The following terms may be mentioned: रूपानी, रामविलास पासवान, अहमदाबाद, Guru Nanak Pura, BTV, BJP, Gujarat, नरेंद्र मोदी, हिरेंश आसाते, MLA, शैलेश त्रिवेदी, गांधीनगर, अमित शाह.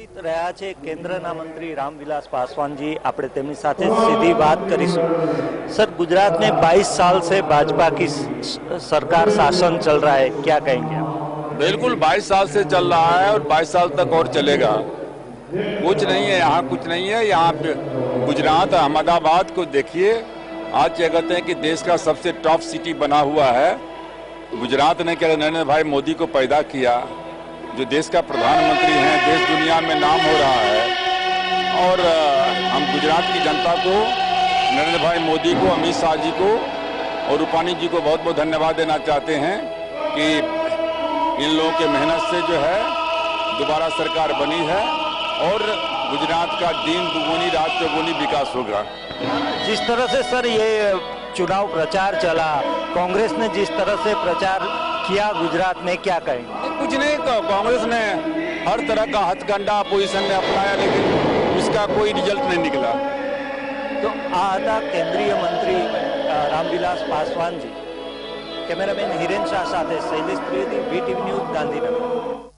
उपस्थित रहा है केंद्रना मंत्री रामविलास पासवान जी। आपणे तेमनी साथे सीधी बात करीशुं। सर, गुजरात में 22 साल से भाजपा की सरकार शासन चल रहा है, क्या कहेंगे आप? बिल्कुल 22 साल से चल रहा है और 22 साल तक और चलेगा। कुछ नहीं है यहाँ, कुछ नहीं है यहाँ। गुजरात अहमदाबाद को देखिए, आज क्या कहते हैं कि देश का सबसे टॉप सिटी बना हुआ है। गुजरात ने क्या नरेंद्र भाई मोदी को पैदा किया, जो देश का प्रधानमंत्री हैं, देश दुनिया में नाम हो रहा है। और हम गुजरात की जनता को, नरेंद्र भाई मोदी को, अमित शाह जी को और रूपानी जी को बहुत बहुत धन्यवाद देना चाहते हैं कि इन लोगों के मेहनत से जो है दोबारा सरकार बनी है और गुजरात का दिन दुगुनी रात चौगुनी विकास होगा। जिस तरह से सर ये चुनाव प्रचार चला, कांग्रेस ने जिस तरह से प्रचार किया गुजरात में, क्या कहेंगे? कुछ नहीं, कांग्रेस ने हर तरह का हथकंडा अपोजिशन ने अपनाया, लेकिन उसका कोई रिजल्ट नहीं निकला। तो आता केंद्रीय मंत्री रामविलास पासवान ji. Cameraman हिरेंश आसाते, शैलेश त्रिवेदी, BTV news, गांधीनगर।